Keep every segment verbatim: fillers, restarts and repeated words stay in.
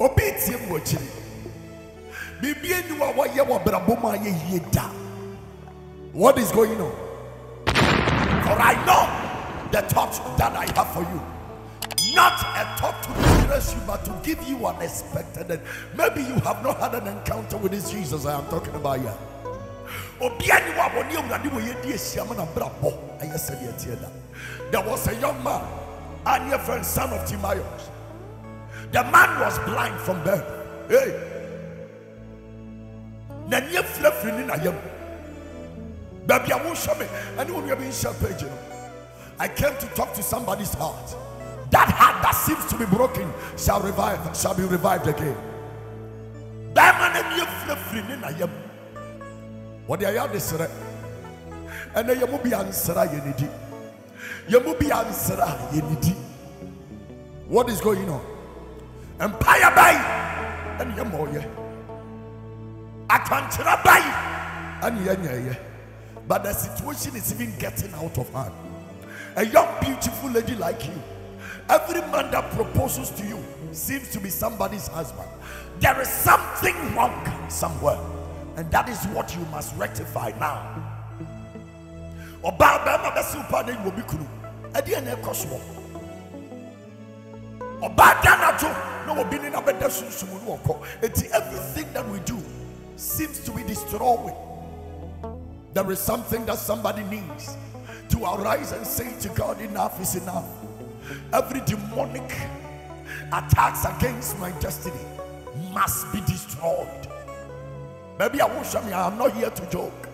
Obeti mwochi. Bibi enu wa ye wa braboma ye yeda. What is going on? For I know the thoughts that I have for you. Not a thought to distress you, but to give you an expected end. Maybe you have not had an encounter with this Jesus I am talking about here. There was a young man, and your friend, son of Timaeus. The man was blind from birth. Hey. I came to talk to somebody's heart. That heart that seems to be broken shall revive, shall be revived again. What are you doing? And you will be answered. You will be answered. What is going on? Empire by and you more. I can't by and you. But the situation is even getting out of hand. A young, beautiful lady like you. Every man that proposes to you seems to be somebody's husband. There is something wrong somewhere. And that is what you must rectify now. Everything that we do seems to be destroyed. There is something that somebody needs to arise and say to God, enough is enough. Every demonic attacks against my destiny must be destroyed. Baby, I won't show me. I am not here to joke.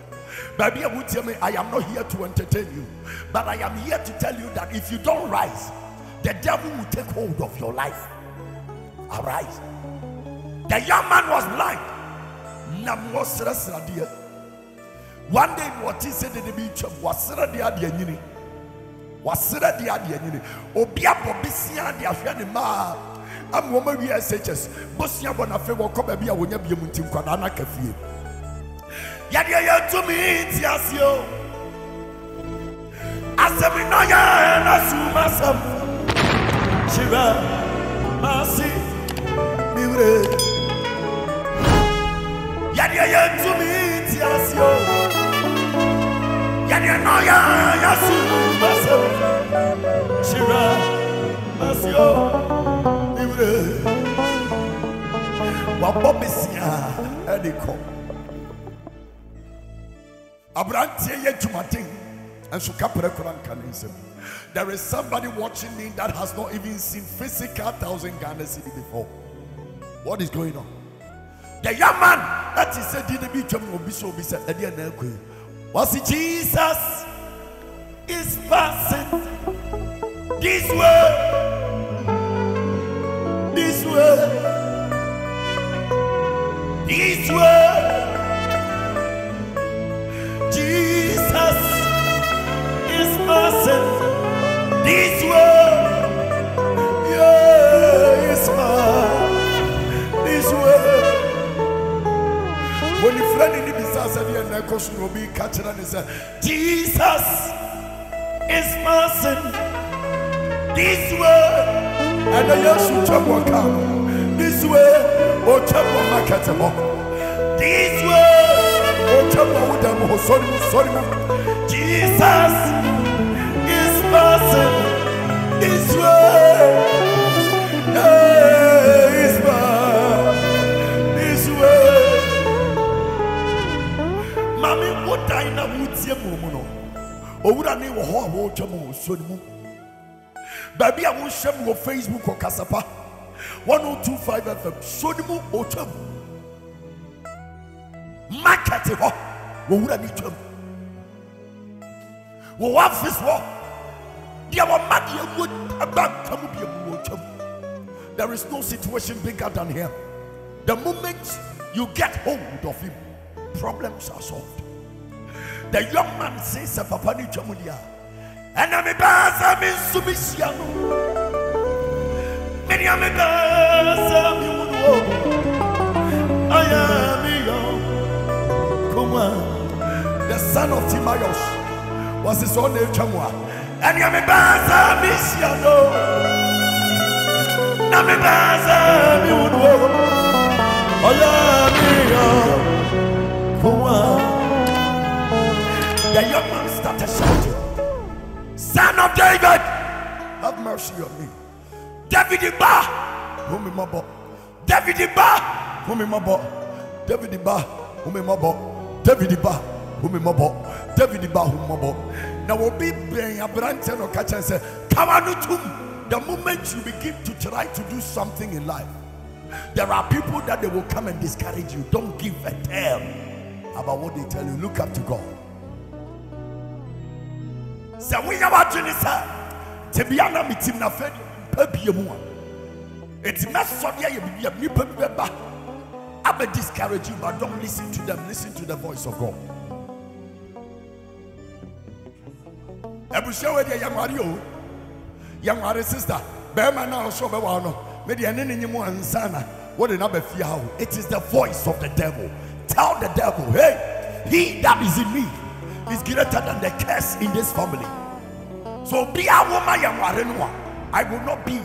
Baby, I will tell me I am not here to entertain you. But I am here to tell you that if you don't rise, the devil will take hold of your life. Arise. The young man was blind. One day, what he said in the beach of Wasra Wasira dia dia ni obi abobisia dia hwe ne ma amoma wi S H S bosia bona fe wo ko ba bia wo nya bia munti kwada na kafie ya dia ya tumi ti asio asemi no ya na suma sam shiva masi miure ya dia ya tumi ti asio ya dia no ya ya suma Shira, Masio, Libre, Wabobisia, Ediko. Abrantia Yetumatin, and Sukapere Kurankanism. There is somebody watching me that has not even seen physical thousand Ghana city before. What is going on? The young man that he said, Did the beach of Obiso be said, Eddie and Elquin? Was it Jesus? Is passing this way, this way, this way. Jesus is passing this way, yeah, is passing this way. When the friend in the business said, "You are not will be catching," and he said, "Jesus." Is passing this way, and the young should walk out this way, or trouble market. This way, or trouble with them. Oh, sorry, sorry, Jesus is passing this way, yeah, is passing this way. Mommy, what I know with you. Owurani wo ho awo twamo osonimu ba bia wo hwem wo Facebook o Kasapa one oh two point five F M sonimu otwam market ho wo wurani twam wo office wo dia wo madie wo aba kamu bia wo twam. There is no situation bigger than here. The moment you get hold of him, problems are solved. The young man says, "Papa, ni chamulia, and I'm a baza min subisiano, many am a baza min uno, I am a young, come on." The son of Timaeus was his own name, Chamua, and I'm a baza min siano, I'm a baza min uno. of David, have mercy on me. David Ba, whom my boy. David Ba, whom my boy. David Ba, whom my boy. David Ba, whom my boy. David Ba, whom my boy. Now we'll be praying a branch and catch and say, come on to me. The moment you begin to try to do something in life, there are people that they will come and discourage you. Don't give a damn about what they tell you. Look up to God. So we are watching this. Tibiana mitim na fed pebi emu. It's not sodia yebi yebi pebi ba. I may discourage you, but don't listen to them. Listen to the voice of God. Ebu shewe de yamwario, yamware sister. Be man na osho be wa no. It is the voice of the devil. Tell the devil, hey, he that is in me is greater than the curse in this family. So be a woman, I will not be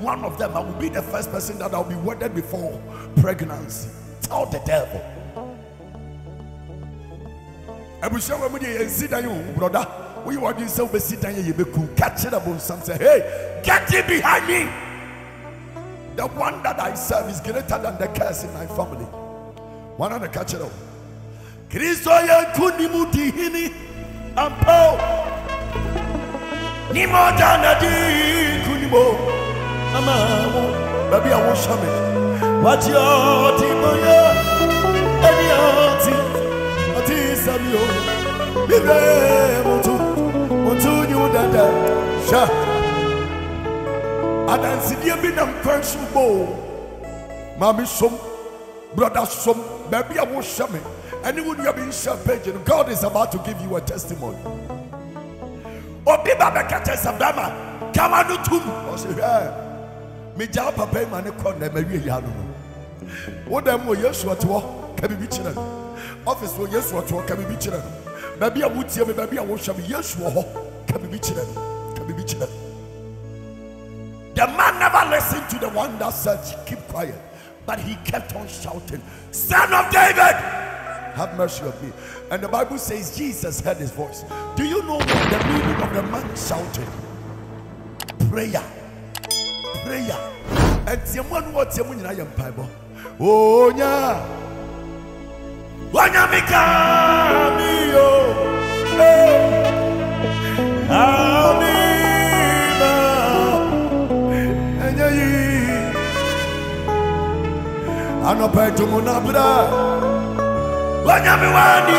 one of them. I will be the first person that I will be wedded before pregnancy. Tell the devil. Brother, we want you to sit down here, catch it up on something. Hey, get it behind me. The one that I serve is greater than the curse in my family. Why not catch it up? Christo ya kunimudi hini ampo ni moja na di kunimo amamo baby I wash me. What you oti moya eni oti oti samio bibe motu motu nyudanda sha. And then see the big and pencil bowl. Mommy, some brother, some baby, I won't shame it. Anyone you have been shamed, God is about to give you a testimony. Oh, people are catching some drama. Come on, to me. I say, hey, me jump up and man, I call them. Maybe you don't know. What them we used to do, can be beaten. Office we used to do, can be beaten. Baby, I would see me. Baby, I won't shame. Used to can be beaten. Can be beaten. The man never listened to the one that said, keep quiet. But he kept on shouting, Son of David, have mercy on me. And the Bible says Jesus heard his voice. Do you know what the meaning of the man shouting? Prayer. Prayer. And someone wants someone in the Bible. Oh, yeah. Amen. I know pay to Munabra. Wanyami wani,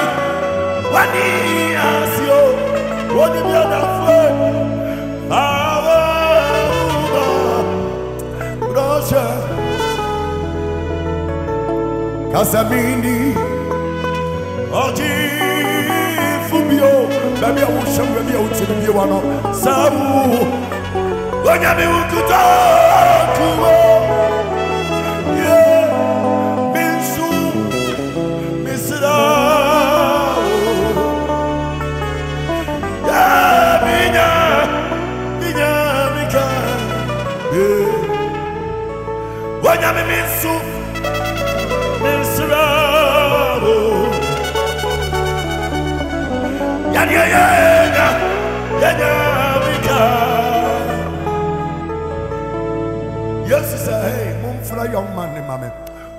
wani asio, wani biada fwe. Awa uba, brosha. Kasamini, oji fubio. Baby I will show you, baby I will tell you wano. Sabu, wanyami ukuta kuwa. Yes, he said, hey, mum for a young man, Mammy.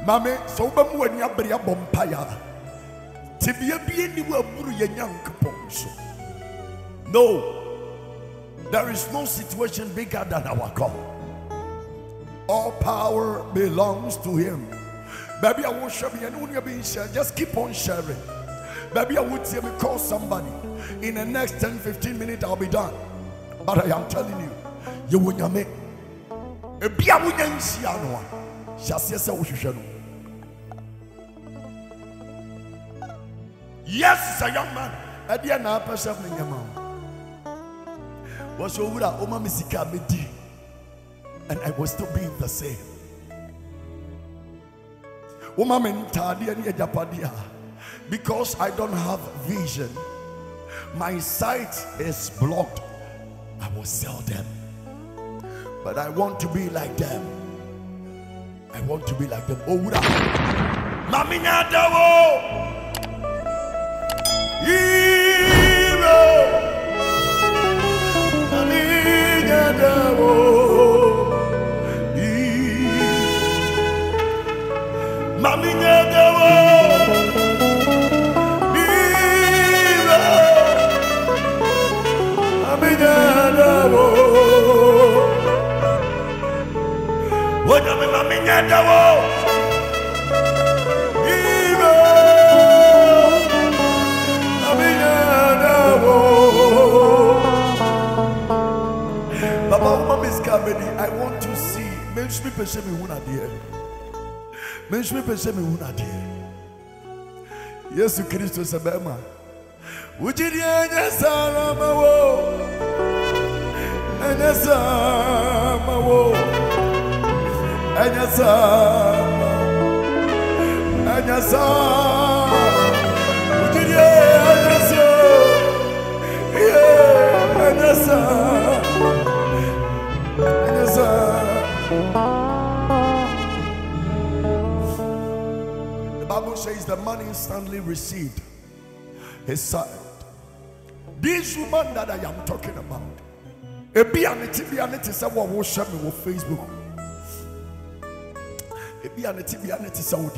Mammy, so when you bring a bompire, to be anywhere, young coupons. No, there is no situation bigger than our call. All power belongs to him. Baby, I will share me and you'll be sharing. Just keep on sharing. Baby, I would say we call somebody. In the next ten fifteen minutes, I'll be done. But I am telling you, you will not make a beer with your siano. Yes, it's a young man. At the end, I perceive me, your mom. What's your wood? Oh, Mammy, see, can't be deep. And I was still being the same. Because I don't have vision, my sight is blocked. I will sell them. But I want to be like them. I want to be like them. Oh, Hero. I want to see. Mais je me pêche me où n'adier. Mais je me pêche me où n'adier. Jésus Christ se bema. Ujiria nyesara mawo. Nyesara mawo. Nyesara. Nyesara. Ujiria nyesara. Yeah, nyesara. The Bible says the man instantly received his sight. This woman that I am talking about, a T V is someone who share me on Facebook. A T V is someone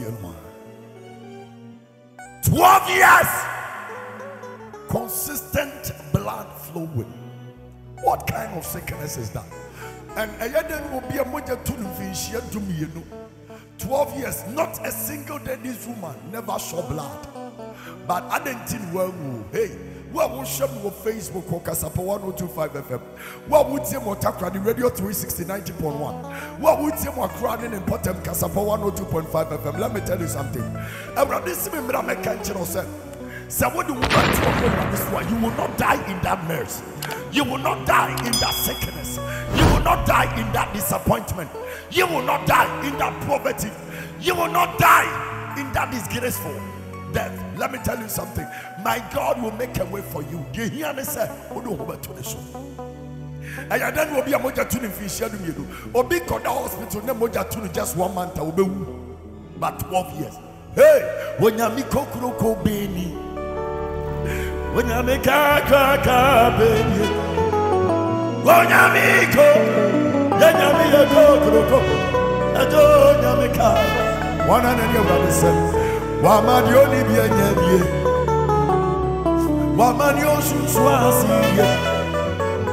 twelve years consistent blood flowing. What kind of sickness is that? And I then will be a mother to fish yet to me, you know. Twelve years, not a single day this woman never saw blood. But I didn't think well, hey, what will show me on Facebook or Kasapa one oh two point five F M? What would say more Takra the radio three sixty ninety point one? What would say more crowding in Potem Kasapa one oh two point five F M? Let me tell you something. I'm not this member of my country yourself. So what do you want to do this one? You will not die in that mess. You will not die in that sickness. You will not die in that disappointment. You will not die in that poverty. You will not die in that disgraceful death. Let me tell you something. My God will make a way for you. Do you hear me say? Oh no, over to the show. And then we'll be a moja tuning for you. Or be called the hospital, no moja tuning just one month. I will be but twelve years. Hey, when you make cocoa baby. When you make a caca baby, when you make a then you make a cocoa, and you make a one and a half cents. One man you only be a year, one man you should swass here.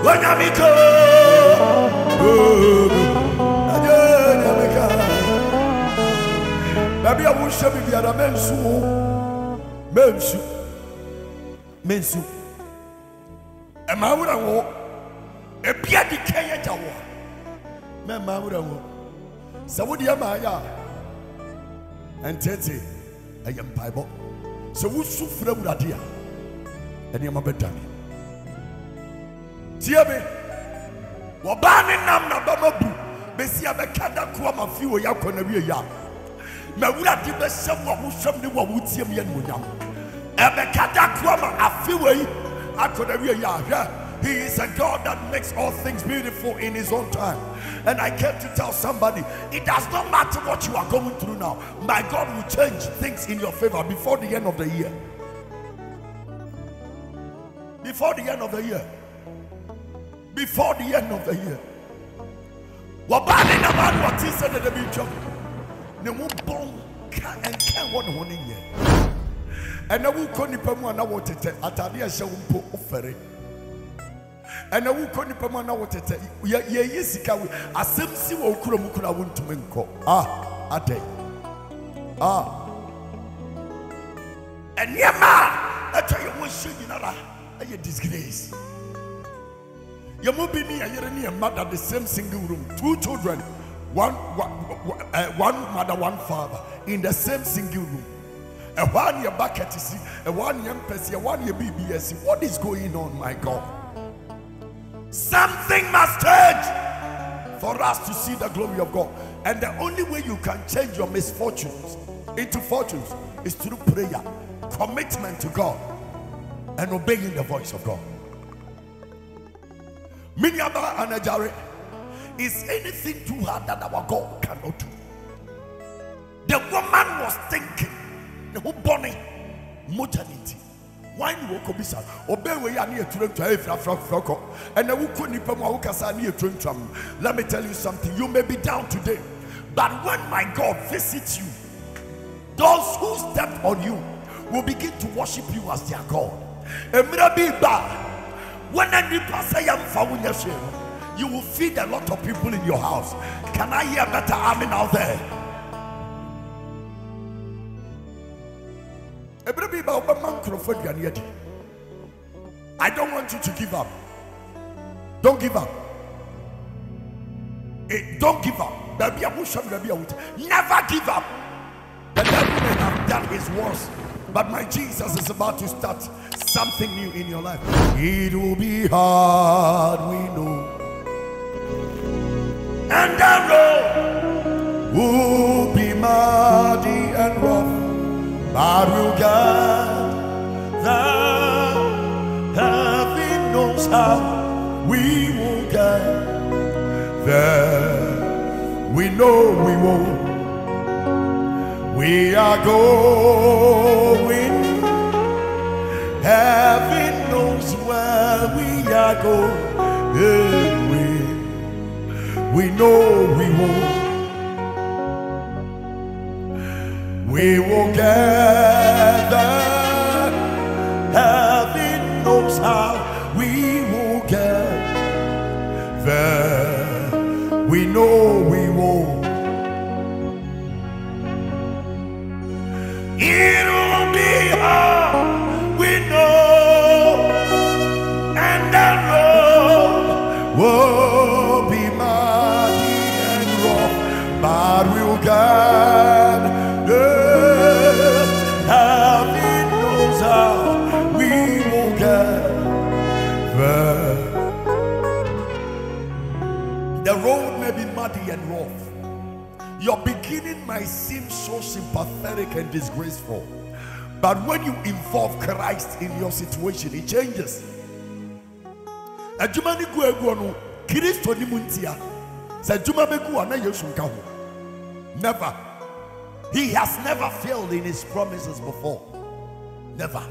When you make a baby, I wish I be the other men soon, men soon. Mensu, a man would have walked a Pia decay at a war. Mamma would have walked. So, what do you have? And Tete, I am Bible. So, who's so free with idea? And you're my better. Tiabe, Wabani Namna Babu, Bessia Becada Kuama Fiu, Yakona Yam. Mawula Tiba Sawa, who somebody would see me and would yam. He is a God that makes all things beautiful in his own time. And I came to tell somebody, it does not matter what you are going through now. My God will change things in your favor before the end of the year. Before the end of the year. Before the end of the year. And I will call the Pamana water Atalia Shawumpo offering. And I will call the Pamana water. We are Yesika. I simply will call Mukula want to menko. Ah, a day. Ah, and Yama, I tell you what, you know, I get disgrace. You move me and you're near mother, the same single room, two children, one, one, one mother, one father, in the same single room. And one year back at see, and one year P C, and one year B B S. What is going on, my God? Something must change for us to see the glory of God. And the only way you can change your misfortunes into fortunes is through prayer, commitment to God, and obeying the voice of God. Minyaba Anajare, is anything too hard that our God cannot do? The woman was thinking. Who bonnet mortality? Why you walk obese? Obey where you are near to every flock, and I will call you from who can say near to. Let me tell you something. You may be down today, but when my God visits you, Those who step on you will begin to worship you as their God. When you will feed a lot of people in your house. Can I hear better amen out there? I don't want you to give up. Don't give up. Don't give up. Never give up. The devil may have done his worst, but my Jesus is about to start something new in your life. It will be hard, we know. And the road will be muddy and rough. But will God, thou heaven knows how we will get there. We know we won't. We are going. Heaven knows where we are going. We, we know we won't. We will gather, heaven knows how we will get there. We know we won't. It will be hard, we know, and the road will be muddy and rough, but we will gather. The road may be muddy and rough. Your beginning might seem so sympathetic and disgraceful, but when you involve Christ in your situation, it changes. Never. He has never failed in his promises before. Never.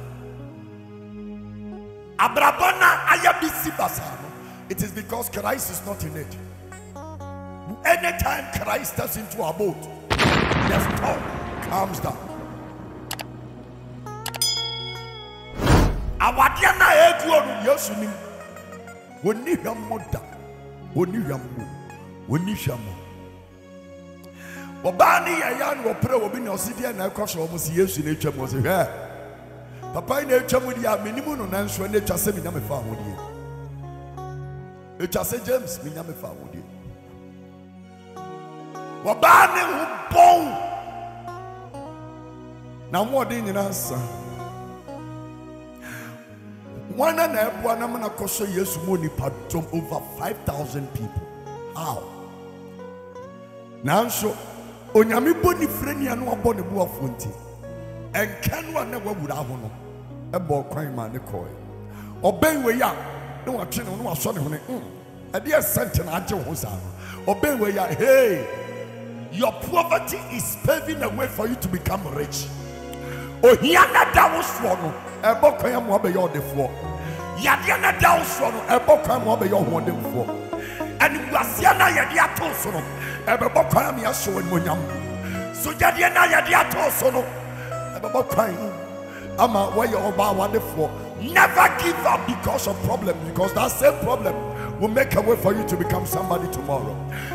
It is because Christ is not in it. Anytime Christ steps into a boat, the storm calms down. James, Wabane who bone. Now more than an answer. One and a half, one and a quarter years, money part over five thousand people. How? Now, so on your body, friend, you know, born a boy of twenty. And can one never would have one? A boy crying man, the coil. Or Ben, we are no, I don't know, I saw him. I dare sentence, I don't know. Or Ben, we are, hey. Your poverty is paving the way for you to become rich. Oh, Yana Dow Swallow, a book I am over your default. Yana Dow Swallow, a book I am over your one default. And it was Yana Yadia Tosono, a book I am Yasho and Munyam. So Yana Yadia Tosono, a book I am. I'm a way over one default. Never give up because of problem, because that same problem will make a way for you to become somebody tomorrow.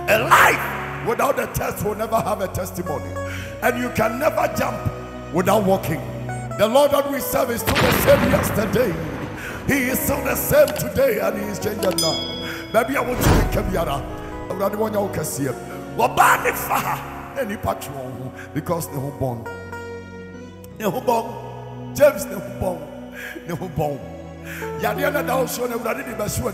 A life without a test will never have a testimony. And you can never jump without walking. The Lord that we serve is still the same yesterday. He is still the same today and he is changing now. Maybe I want to make him yara. I would not want you to see him. Because they were born. They were born. James, they were born. They were born. Yadiana Dawson, I would not be the best one.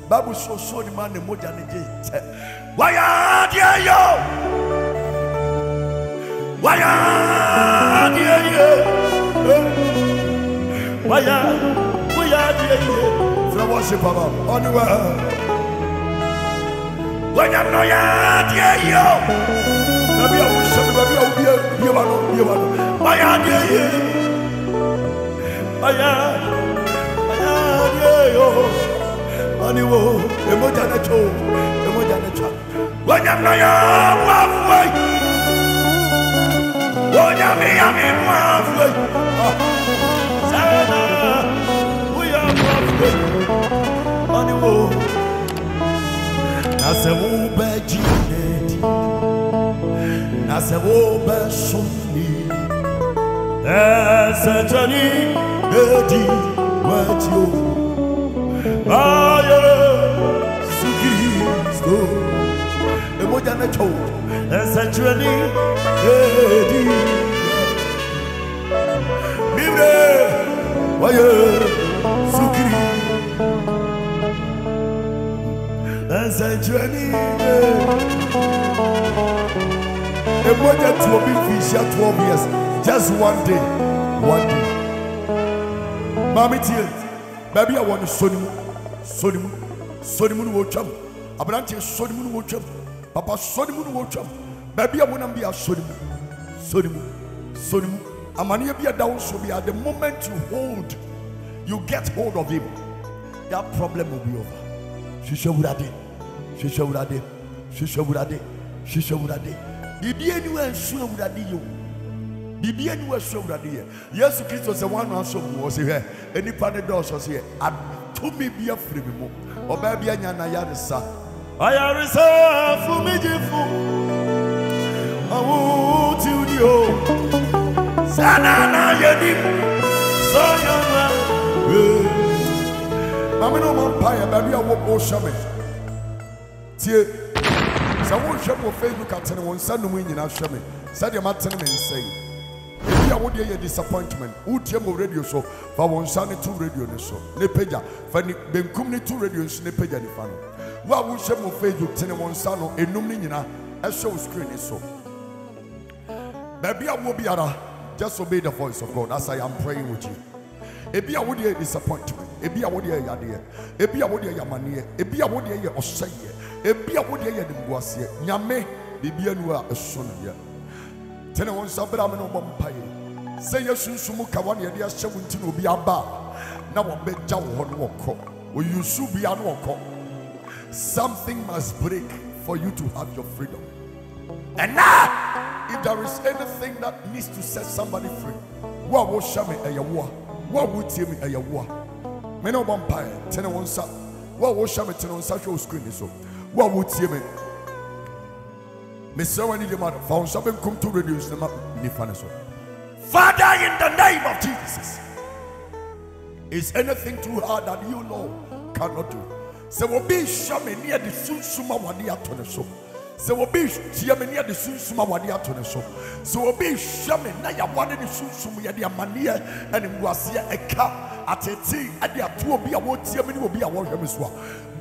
Babu so so the man the Mojanigi. Why are you? Why are you? Papa Sonimu will jump. Baby, I wouldn't be a Sonimu. Sonimu. Sonimu. Amania be a down so be at the moment you hold, you get hold of him. That problem will be over. She shall that day. She shall that day. She shall that day. She shall that day. Bibi anywhere sure would that you. Bibi anywhere sure that day. Yes, Christ was the one answer was here. Any partner doors was here. And to me be a free remote. Or baby and Yanayana, sir. I am reserved for me, I will tell you. Sana, you did. So, I am no vampire, baby. I won't go shaman. Tear. Someone shall go fail you, Captain. One son of winning our shaman. Sadia Martin and say, I would hear your disappointment. Utiamo radio so, but one son and two radio so. Nepeja, Fanny Bencumni two radios, Nepeja, the funnel. What will shame of faith you ten one son and Numina and show screen is so? Baby, I will be other. Just obey the voice of God as I am praying with you. It be a would hear disappointment. It be a would hear your dear. It be a would hear your money. It be a would hear your Oshay. It be a would hear the Boissier. Yame, the Bianua, a son of you. Ten one Sabramino Bompire. Say your Sunsumukawan, your seven to be a bar. Now a bed down one walk. Will you soon be a walk? Something must break for you to have your freedom. And now, if there is anything that needs to set somebody free, what will show me a war? What will tell me a war? Men of Empire, ten on Sat, what will show me ten on Satchel screen? So, what will tell me? Miss Sowen, you might found something come to reduce them up. Father, in the name of Jesus, is anything too hard that you, Lord, cannot do? So will be shaman near the Sunsuma Wadia to the soap. So will be shaman near the Sunsuma Wadia to the soap. So will be shaman near one in the Sunsuma Mania and in Wasia a cap at a tea at the two of be a word. Yemen will be a war.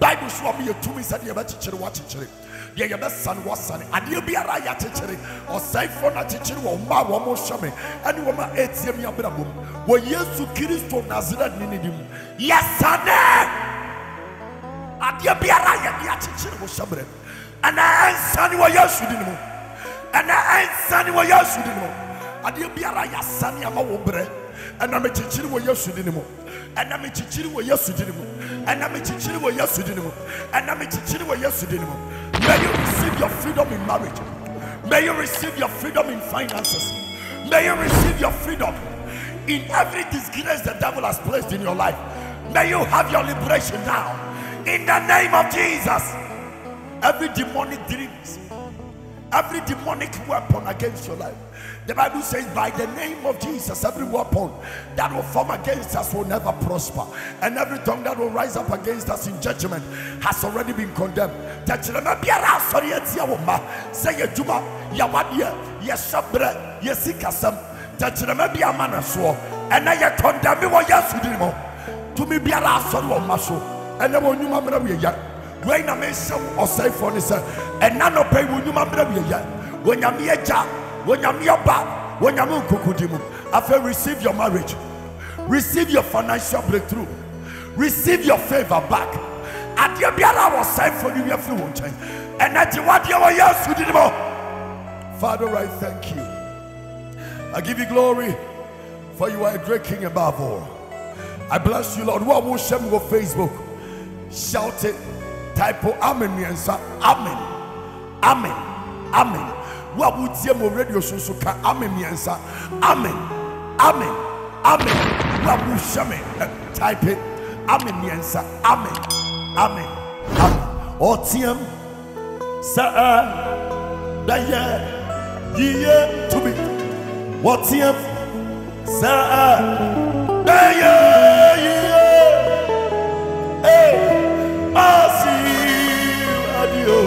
Bible swap me a two is at the Abachicher watching. Yeah, your best son was son, and you'll be a riot teacher or siphon a teacher or ma one more shaman and you want eight years of a boom. Well, yes, to Christo Nazareth Ninidim. Yes, sir. And you be a riot, you was somebody. And I answer you, yes, you didn't know. And I answer you, yes, you didn't know. And you be a riot, Sandy, I'm over. And I'm a teacher, yes, you didn't know. And I'm a teacher, yes, you didn't know. And I'm a teacher, yes, you didn't know. And I'm a teacher, yes, you didn't know. May you receive your freedom in marriage. May you receive your freedom in finances. May you receive your freedom in every disgrace the devil has placed in your life. May you have your liberation now. In the name of Jesus, every demonic dreams, every demonic weapon against your life. The Bible says, by the name of Jesus, every weapon that will form against us will never prosper. And every tongue that will rise up against us in judgment has already been condemned. And then when you remember we are when I may show or say for this, and none of pay when you remember we are when I'm here, when I'm your back, when I'm Kukudimu, after receive your marriage, Receive your financial breakthrough. Receive your favor back. And your brother was sent for you. And that's what you were used to do. Father, I thank you. I give you glory, for you are a great king above all. I bless you, Lord. What will shame go Facebook? Shout it. Type amen. Amen. Amen. Amen. What would you radio so amen? Amen. Amen. Amen. What will shame? Type it. Amen. Amen. Amen. Amen. Otium. Sir. Daya. Ye to me. What's your sir? Hey, yeah, hey, I see you.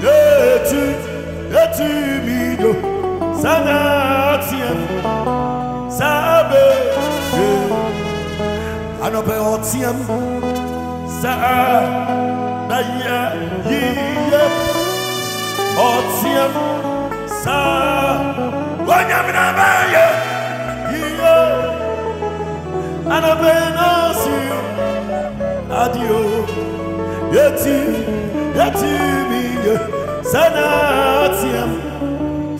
Get you, get you, me do. Sanatium, Sabe. I know about him. Sir, yeah, yeah. What's him, sir? When I'm in a man, and I've been asking, adieu, yet you, yet you mean, Sanatium,